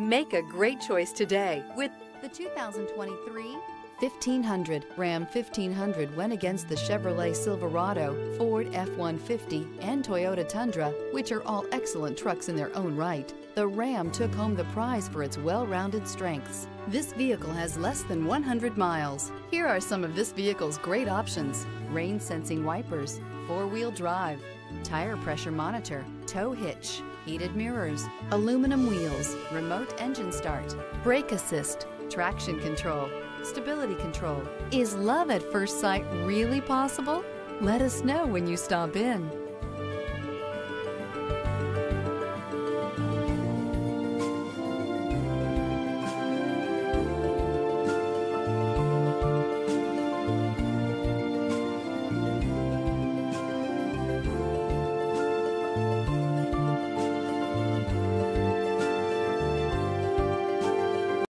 Make a great choice today with the 2023 1500. Ram 1500 went against the Chevrolet Silverado, Ford F-150, and Toyota Tundra, which are all excellent trucks in their own right. The Ram took home the prize for its well-rounded strengths. This vehicle has less than 100 miles. Here are some of this vehicle's great options: rain-sensing wipers, four-wheel drive, tire pressure monitor, tow hitch, heated mirrors, aluminum wheels, remote engine start, brake assist, traction control, stability control. Is love at first sight really possible? Let us know when you stop in.